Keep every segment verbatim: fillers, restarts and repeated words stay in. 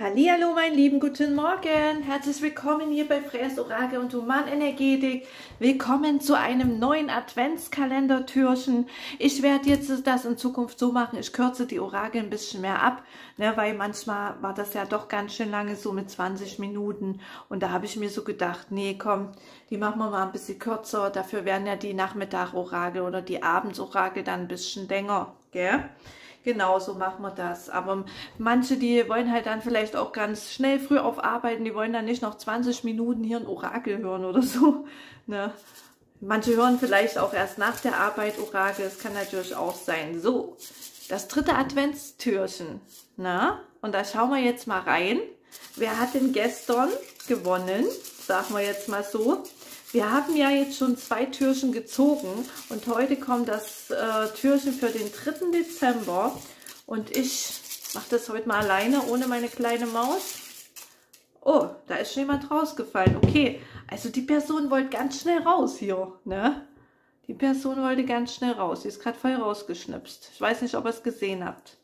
Hallihallo, mein Lieben, guten Morgen. Herzlich willkommen hier bei Freyas Orakel und Human Energetik. Willkommen zu einem neuen Adventskalender-Türchen. Ich werde jetzt das in Zukunft so machen, ich kürze die Orakel ein bisschen mehr ab, ne, weil manchmal war das ja doch ganz schön lange, so mit zwanzig Minuten. Und da habe ich mir so gedacht, nee, komm, die machen wir mal ein bisschen kürzer. Dafür werden ja die Nachmittag-Orakel oder die Abends-Orakel dann ein bisschen länger, gell? Genau, so machen wir das. Aber manche, die wollen halt dann vielleicht auch ganz schnell früh aufarbeiten, die wollen dann nicht noch zwanzig Minuten hier ein Orakel hören oder so. Ne? Manche hören vielleicht auch erst nach der Arbeit Orakel, das kann natürlich auch sein. So, das dritte Adventstürchen. Na? Und da schauen wir jetzt mal rein. Wer hat denn gestern gewonnen? Sagen wir jetzt mal so. Wir haben ja jetzt schon zwei Türchen gezogen und heute kommt das äh, Türchen für den dritten Dezember und ich mache das heute mal alleine ohne meine kleine Maus. Oh, da ist schon jemand rausgefallen. Okay, also die Person wollte ganz schnell raus hier, ne? Die Person wollte ganz schnell raus. Sie ist gerade voll rausgeschnipst. Ich weiß nicht, ob ihr es gesehen habt.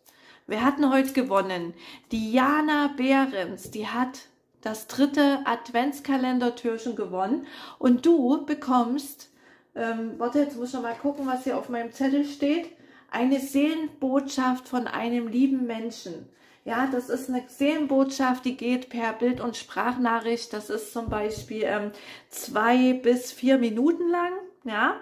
Wir hatten heute gewonnen. Diana Behrens, die hat das dritte Adventskalender-Türchen gewonnen. Und du bekommst, ähm, warte, jetzt muss ich noch mal gucken, was hier auf meinem Zettel steht, eine Seelenbotschaft von einem lieben Menschen. Ja, das ist eine Seelenbotschaft, die geht per Bild- und Sprachnachricht. Das ist zum Beispiel ähm, zwei bis vier Minuten lang. Ja,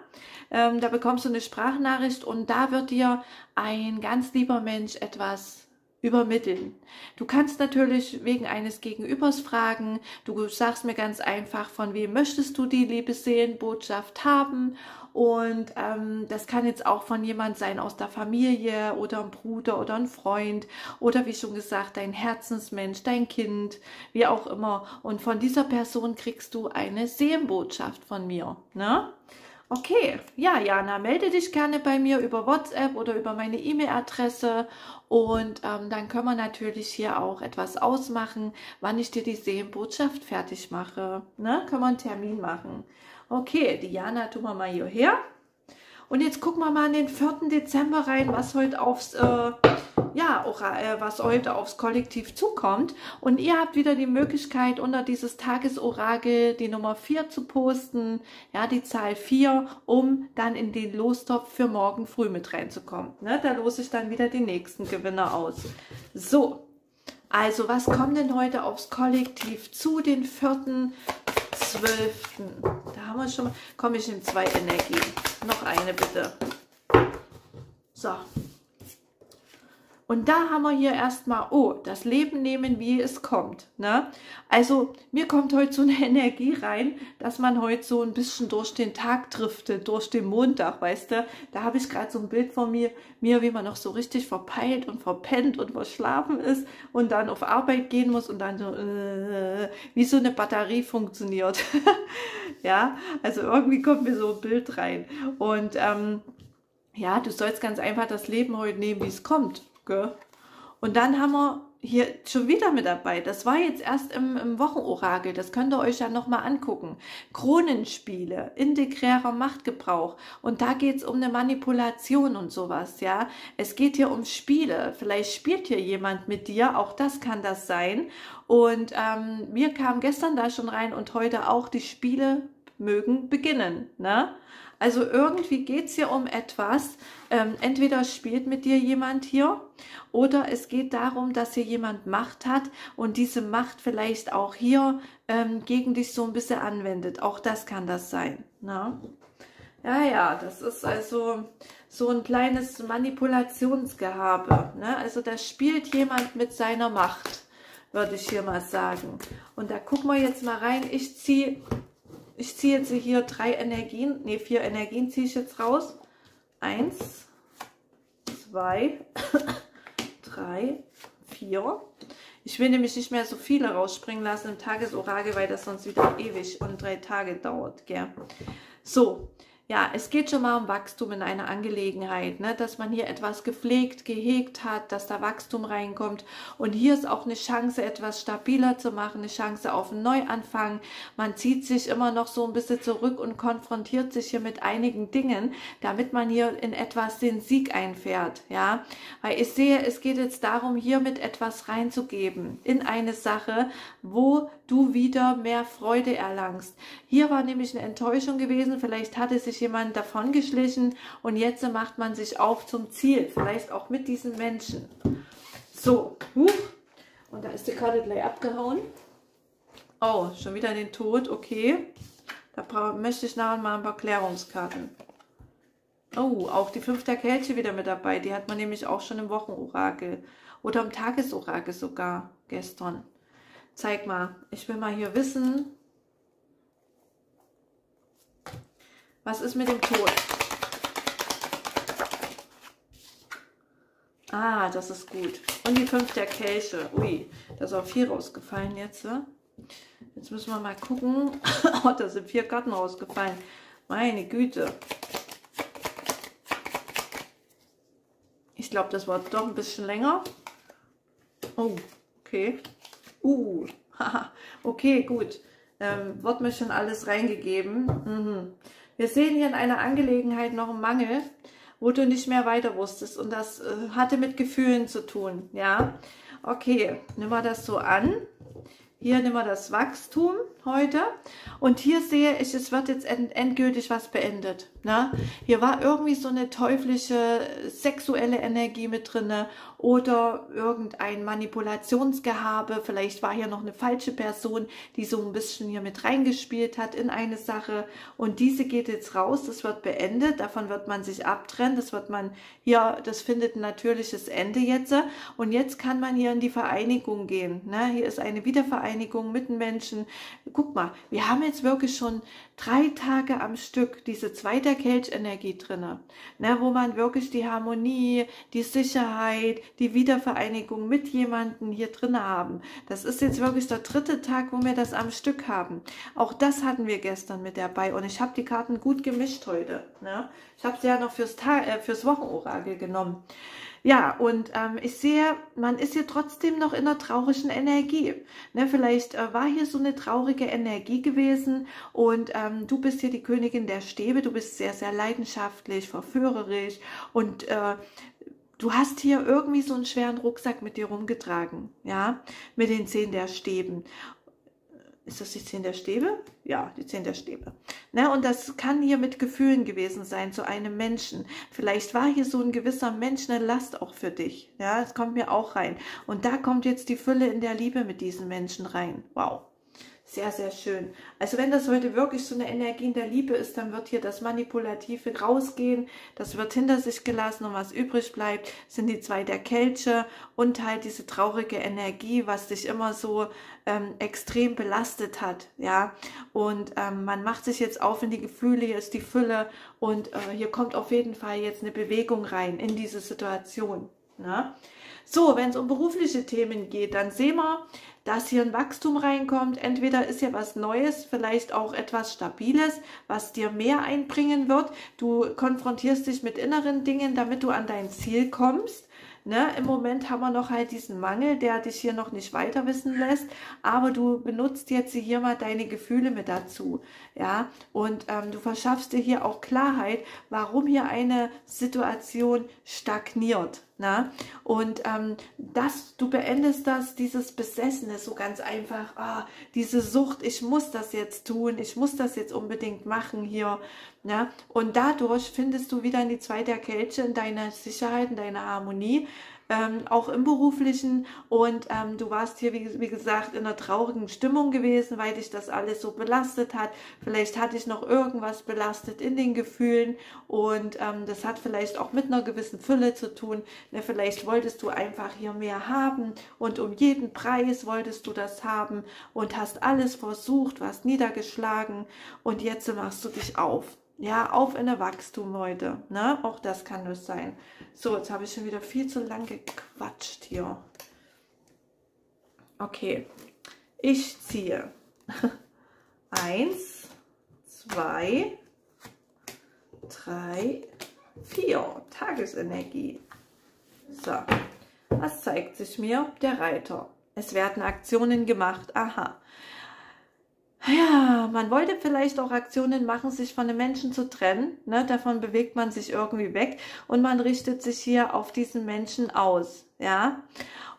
ähm, da bekommst du eine Sprachnachricht und da wird dir ein ganz lieber Mensch etwas übermitteln. Du kannst natürlich wegen eines Gegenübers fragen, du sagst mir ganz einfach, von wem möchtest du die Liebesseelenbotschaft haben, und ähm, das kann jetzt auch von jemand sein aus der Familie oder ein Bruder oder ein Freund oder wie schon gesagt, dein Herzensmensch, dein Kind, wie auch immer, und von dieser Person kriegst du eine Seelenbotschaft von mir, ne? Okay, ja, Jana, melde dich gerne bei mir über WhatsApp oder über meine E-Mail-Adresse und ähm, dann können wir natürlich hier auch etwas ausmachen, wann ich dir die Seelenbotschaft fertig mache. Ne? Können wir einen Termin machen. Okay, Diana, tun wir mal hierher. Und jetzt gucken wir mal in den vierten Dezember rein, was heute aufs, äh, ja, was heute aufs Kollektiv zukommt. Und ihr habt wieder die Möglichkeit, unter dieses Tagesorakel die Nummer vier zu posten, ja, die Zahl vier, um dann in den Lostopf für morgen früh mit reinzukommen. Ne? Da lose ich dann wieder den nächsten Gewinner aus. So, also was kommt denn heute aufs Kollektiv zu, den vierten Dezember? zwölften Da haben wir schon mal. Komm, ich nehme zwei Energien. Noch eine bitte. So. Und da haben wir hier erstmal, oh, das Leben nehmen, wie es kommt. Ne? Also mir kommt heute so eine Energie rein, dass man heute so ein bisschen durch den Tag driftet, durch den Montag, weißt du. Da habe ich gerade so ein Bild von mir, mir, wie man noch so richtig verpeilt und verpennt und verschlafen ist und dann auf Arbeit gehen muss und dann so, äh, wie so eine Batterie funktioniert. Ja, also irgendwie kommt mir so ein Bild rein. Und ähm, ja, du sollst ganz einfach das Leben heute nehmen, wie es kommt. Und dann haben wir hier schon wieder mit dabei, das war jetzt erst im, im Wochenorakel, das könnt ihr euch ja nochmal angucken. Kronenspiele, integrärer Machtgebrauch, und da geht es um eine Manipulation und sowas, ja. Es geht hier um Spiele, vielleicht spielt hier jemand mit dir, auch das kann das sein. Und ähm, wir kamen gestern da schon rein und heute auch, die Spiele mögen beginnen, ne? Also irgendwie geht es hier um etwas, ähm, entweder spielt mit dir jemand hier oder es geht darum, dass hier jemand Macht hat und diese Macht vielleicht auch hier ähm, gegen dich so ein bisschen anwendet. Auch das kann das sein. Ne? Ja, ja, das ist also so ein kleines Manipulationsgehabe. Ne? Also da spielt jemand mit seiner Macht, würde ich hier mal sagen. Und da gucken wir jetzt mal rein. Ich ziehe... Ich ziehe jetzt hier drei Energien, nee, vier Energien ziehe ich jetzt raus. Eins, zwei, drei, vier. Ich will nämlich nicht mehr so viele rausspringen lassen im Tagesorakel, weil das sonst wieder ewig und drei Tage dauert, gell? So, ja, es geht schon mal um Wachstum in einer Angelegenheit, ne? Dass man hier etwas gepflegt, gehegt hat, dass da Wachstum reinkommt. Und hier ist auch eine Chance, etwas stabiler zu machen, eine Chance auf einen Neuanfang. Man zieht sich immer noch so ein bisschen zurück und konfrontiert sich hier mit einigen Dingen, damit man hier in etwas den Sieg einfährt, ja? Weil ich sehe, es geht jetzt darum, hier mit etwas reinzugeben in eine Sache, wo du wieder mehr Freude erlangst. Hier war nämlich eine Enttäuschung gewesen, vielleicht hatte sich jemand davon geschlichen und jetzt macht man sich auf zum Ziel, vielleicht auch mit diesen Menschen. So, huch, und da ist die Karte gleich abgehauen. Oh, schon wieder den Tod, okay. Da möchte ich nachher mal ein paar Klärungskarten. Oh, auch die fünf der Kelche wieder mit dabei, die hat man nämlich auch schon im Wochenorakel oder im Tagesorakel sogar gestern. Zeig mal, ich will mal hier wissen, was ist mit dem Tod? Ah, das ist gut. Und die fünf der Kelche. Ui, da ist auch viel rausgefallen jetzt. Jetzt müssen wir mal gucken. Oh, da sind vier Karten rausgefallen. Meine Güte. Ich glaube, das war doch ein bisschen länger. Oh, okay. Uh, haha. Okay, gut. Ähm, wird mir schon alles reingegeben. Mhm. Wir sehen hier in einer Angelegenheit noch einen Mangel, wo du nicht mehr weiter wusstest. Und das äh, hatte mit Gefühlen zu tun, ja. Okay, nimm mal das so an. Hier nehmen wir das Wachstum heute. Und hier sehe ich, es wird jetzt end endgültig was beendet. Ne? Hier war irgendwie so eine teuflische sexuelle Energie mit drin oder irgendein Manipulationsgehabe. Vielleicht war hier noch eine falsche Person, die so ein bisschen hier mit reingespielt hat in eine Sache. Und diese geht jetzt raus, das wird beendet. Davon wird man sich abtrennen. Das wird man hier, das findet ein natürliches Ende jetzt. Und jetzt kann man hier in die Vereinigung gehen. Ne? Hier ist eine Wiedervereinigung mit den Menschen. Guck mal, wir haben jetzt wirklich schon drei Tage am Stück diese zweite Kelchenergie drin, ne, wo man wirklich die Harmonie, die Sicherheit, die Wiedervereinigung mit jemandem hier drin haben. Das ist jetzt wirklich der dritte Tag, wo wir das am Stück haben. Auch das hatten wir gestern mit dabei und ich habe die Karten gut gemischt heute. Ne? Ich habe sie ja noch fürs, Tag, äh, fürs Wochenorakel genommen. Ja, und ähm, ich sehe, man ist hier trotzdem noch in einer traurigen Energie. Ne, vielleicht äh, war hier so eine traurige Energie gewesen und ähm, du bist hier die Königin der Stäbe, du bist sehr, sehr leidenschaftlich, verführerisch und äh, du hast hier irgendwie so einen schweren Rucksack mit dir rumgetragen, ja, mit den Zehn der Stäben. Ist das die Zehn der Stäbe? Ja, die Zehn der Stäbe. Ne? Und das kann hier mit Gefühlen gewesen sein, zu einem Menschen. Vielleicht war hier so ein gewisser Mensch eine Last auch für dich. Ja, es kommt mir auch rein. Und da kommt jetzt die Fülle in der Liebe mit diesen Menschen rein. Wow. Sehr, sehr schön. Also wenn das heute wirklich so eine Energie in der Liebe ist, dann wird hier das Manipulative rausgehen, das wird hinter sich gelassen und was übrig bleibt, sind die zwei der Kelche und halt diese traurige Energie, was dich immer so ähm, extrem belastet hat, ja. Und ähm, man macht sich jetzt auf in die Gefühle, hier ist die Fülle und äh, hier kommt auf jeden Fall jetzt eine Bewegung rein in diese Situation, ne? So, wenn es um berufliche Themen geht, dann sehen wir, dass hier ein Wachstum reinkommt. Entweder ist hier was Neues, vielleicht auch etwas Stabiles, was dir mehr einbringen wird. Du konfrontierst dich mit inneren Dingen, damit du an dein Ziel kommst. Ne? Im Moment haben wir noch halt diesen Mangel, der dich hier noch nicht weiter wissen lässt, aber du benutzt jetzt hier mal deine Gefühle mit dazu, ja, und ähm, du verschaffst dir hier auch Klarheit, warum hier eine Situation stagniert, ne? Und ähm, dass du beendest das, dieses Besessenes so ganz einfach, ah, diese Sucht, ich muss das jetzt tun, ich muss das jetzt unbedingt machen hier, ne? Und dadurch findest du wieder in die Zwei der Kelche, in deiner Sicherheit, in deiner Harmonie, Ähm, auch im Beruflichen und ähm, du warst hier, wie, wie gesagt, in einer traurigen Stimmung gewesen, weil dich das alles so belastet hat. Vielleicht hat dich noch irgendwas belastet in den Gefühlen und ähm, das hat vielleicht auch mit einer gewissen Fülle zu tun. Ne, vielleicht wolltest du einfach hier mehr haben und um jeden Preis wolltest du das haben und hast alles versucht, warst niedergeschlagen und jetzt machst du dich auf. Ja, auf in der Wachstum heute, ne? Auch das kann das sein. So, jetzt habe ich schon wieder viel zu lang gequatscht hier. Okay, ich ziehe eins, zwei, drei, vier. Tagesenergie. So, was zeigt sich mir? Der Reiter. Es werden Aktionen gemacht. Aha. Ja, man wollte vielleicht auch Aktionen machen, sich von den Menschen zu trennen. Ne? Davon bewegt man sich irgendwie weg und man richtet sich hier auf diesen Menschen aus. Ja,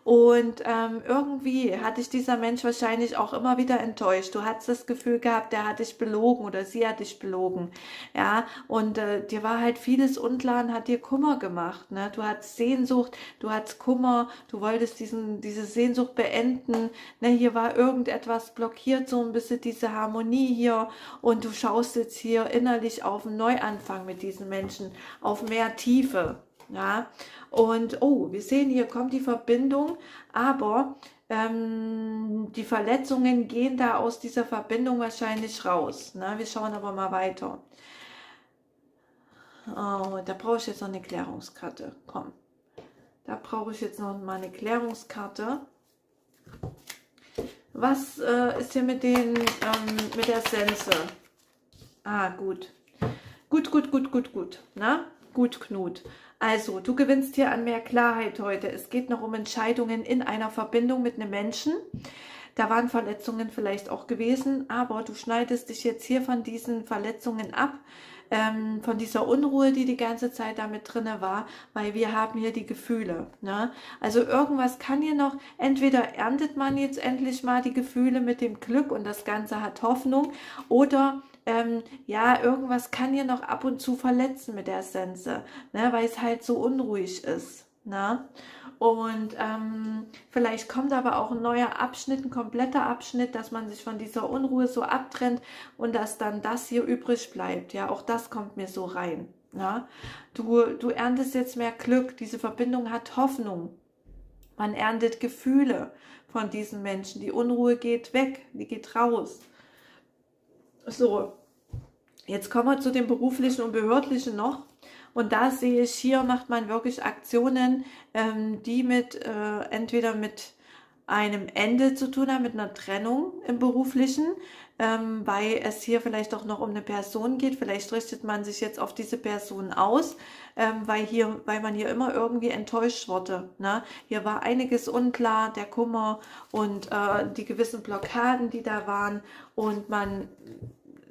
und ähm, irgendwie hat dich dieser Mensch wahrscheinlich auch immer wieder enttäuscht. Du hattest das Gefühl gehabt, der hat dich belogen oder sie hat dich belogen. Ja, und äh, dir war halt vieles unklar und hat dir Kummer gemacht. Ne? Du hattest Sehnsucht, du hattest Kummer, du wolltest diesen, diese Sehnsucht beenden. Ne? Hier war irgendetwas blockiert, so ein bisschen diese Harmonie hier. Und du schaust jetzt hier innerlich auf einen Neuanfang mit diesen Menschen, auf mehr Tiefe. Ja, und oh, wir sehen, hier kommt die Verbindung, aber ähm, die Verletzungen gehen da aus dieser Verbindung wahrscheinlich raus. Ne? Wir schauen aber mal weiter. Oh, da brauche ich jetzt noch eine Klärungskarte. Komm, da brauche ich jetzt noch mal eine Klärungskarte. Was äh, ist hier mit, den, ähm, mit der Sense? Ah, gut. Gut, gut, gut, gut, gut. Na? Gut, Knut. Also, du gewinnst hier an mehr Klarheit heute. Es geht noch um Entscheidungen in einer Verbindung mit einem Menschen. Da waren Verletzungen vielleicht auch gewesen, aber du schneidest dich jetzt hier von diesen Verletzungen ab, ähm, von dieser Unruhe, die die ganze Zeit damit drin war, weil wir haben hier die Gefühle. Ne? Also irgendwas kann hier noch, entweder erntet man jetzt endlich mal die Gefühle mit dem Glück und das Ganze hat Hoffnung, oder Ähm, ja, irgendwas kann hier noch ab und zu verletzen mit der Sense, ne, weil es halt so unruhig ist. Ne? Und ähm, vielleicht kommt aber auch ein neuer Abschnitt, ein kompletter Abschnitt, dass man sich von dieser Unruhe so abtrennt und dass dann das hier übrig bleibt. Ja, auch das kommt mir so rein. Ne? Du, du erntest jetzt mehr Glück, diese Verbindung hat Hoffnung. Man erntet Gefühle von diesen Menschen. Die Unruhe geht weg, die geht raus. So, jetzt kommen wir zu dem beruflichen und behördlichen noch. Und da sehe ich, hier macht man wirklich Aktionen, ähm, die mit äh, entweder mit einem Ende zu tun haben, mit einer Trennung im beruflichen, ähm, weil es hier vielleicht auch noch um eine Person geht. Vielleicht richtet man sich jetzt auf diese Person aus, ähm, weil, hier, weil man hier immer irgendwie enttäuscht wurde. Ne? Hier war einiges unklar, der Kummer und äh, die gewissen Blockaden, die da waren, und man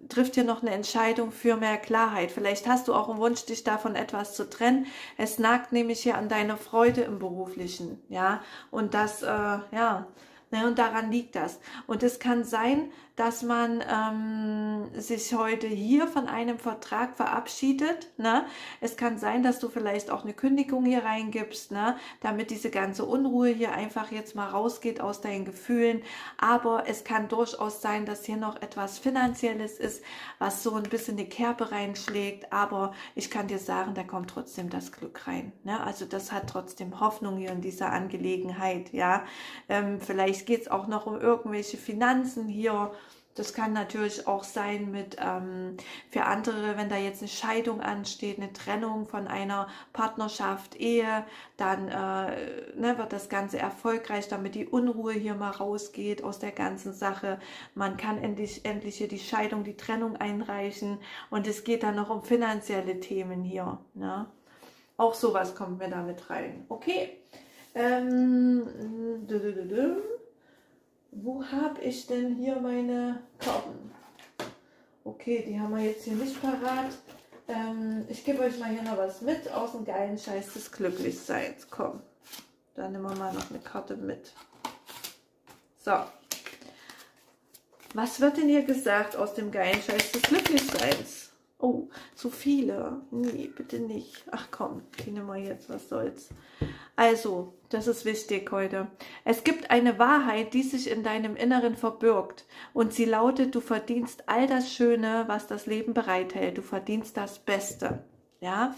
trifft hier noch eine Entscheidung für mehr Klarheit. Vielleicht hast du auch einen Wunsch, dich davon etwas zu trennen. Es nagt nämlich hier an deiner Freude im Beruflichen, ja, und das, äh, ja, ne, und daran liegt das. Und es kann sein, dass man ähm, sich heute hier von einem Vertrag verabschiedet. Ne? Es kann sein, dass du vielleicht auch eine Kündigung hier reingibst, ne? Damit diese ganze Unruhe hier einfach jetzt mal rausgeht aus deinen Gefühlen. Aber es kann durchaus sein, dass hier noch etwas Finanzielles ist, was so ein bisschen eine Kerbe reinschlägt. Aber ich kann dir sagen, da kommt trotzdem das Glück rein. Ne? Also das hat trotzdem Hoffnung hier in dieser Angelegenheit. Ja? Ähm, vielleicht geht es auch noch um irgendwelche Finanzen hier. Das kann natürlich auch sein mit ähm, für andere, wenn da jetzt eine Scheidung ansteht, eine Trennung von einer Partnerschaft, Ehe, dann äh, ne, wird das Ganze erfolgreich, damit die Unruhe hier mal rausgeht aus der ganzen Sache. Man kann endlich, endlich hier die Scheidung, die Trennung einreichen, und es geht dann noch um finanzielle Themen hier. Ne? Auch sowas kommt mir damit rein. Okay. Ähm, dü -dü -dü -dü. Wo habe ich denn hier meine Karten? Okay, die haben wir jetzt hier nicht parat. Ähm, ich gebe euch mal hier noch was mit aus dem geilen Scheiß des Glücklichseins. Komm, dann nehmen wir mal noch eine Karte mit. So. Was wird denn hier gesagt aus dem geilen Scheiß des Glücklichseins? Oh, zu viele. Nee, bitte nicht. Ach komm, die nehmen wir jetzt, was soll's. Also, das ist wichtig heute. Es gibt eine Wahrheit, die sich in deinem Inneren verbirgt. Und sie lautet, du verdienst all das Schöne, was das Leben bereithält. Du verdienst das Beste. Ja?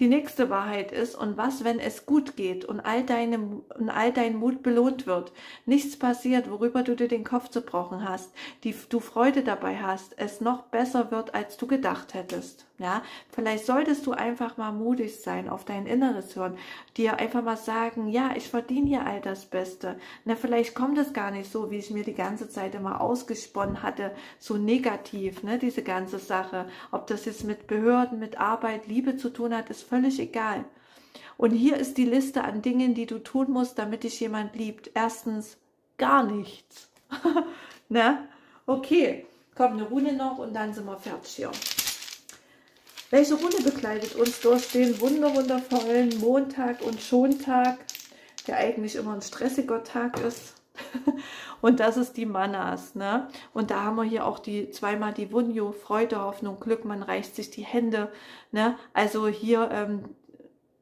Die nächste Wahrheit ist, und was, wenn es gut geht und all, deine, und all dein Mut belohnt wird? Nichts passiert, worüber du dir den Kopf zerbrochen hast, die du Freude dabei hast, es noch besser wird, als du gedacht hättest. Ja, vielleicht solltest du einfach mal mutig sein, auf dein Inneres hören, dir einfach mal sagen, ja, ich verdiene hier all das Beste. Na, vielleicht kommt es gar nicht so, wie ich mir die ganze Zeit immer ausgesponnen hatte, so negativ, ne, diese ganze Sache. Ob das jetzt mit Behörden, mit Arbeit, Liebe zu tun hat, ist völlig egal. Und hier ist die Liste an Dingen, die du tun musst, damit dich jemand liebt. Erstens, gar nichts. Ne? Okay, komm, eine Rune noch und dann sind wir fertig hier. Welche Rune begleitet uns durch den wunderwundervollen Montag und Schontag, der eigentlich immer ein stressiger Tag ist? Und das ist die Mannas, ne? Und da haben wir hier auch die zweimal die Wunjo, Freude, Hoffnung, Glück, man reicht sich die Hände, ne? Also hier, ähm,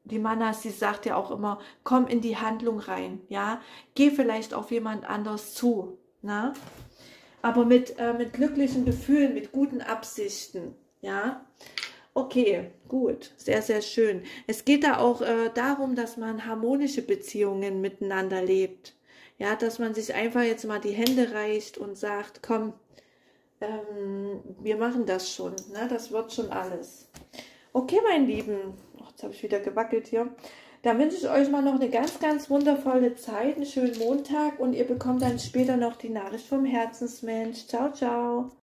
die Mannas, sie sagt ja auch immer, komm in die Handlung rein, ja? Geh vielleicht auf jemand anders zu, ne? Aber mit, äh, mit glücklichen Gefühlen, mit guten Absichten, ja? Okay, gut, sehr, sehr schön. Es geht da auch äh, darum, dass man harmonische Beziehungen miteinander lebt. Ja, dass man sich einfach jetzt mal die Hände reicht und sagt, komm, ähm, wir machen das schon, ne? Das wird schon alles. Okay, mein Lieben, oh, jetzt habe ich wieder gewackelt hier. Dann wünsche ich euch mal noch eine ganz, ganz wundervolle Zeit, einen schönen Montag und ihr bekommt dann später noch die Nachricht vom Herzensmensch. Ciao, ciao.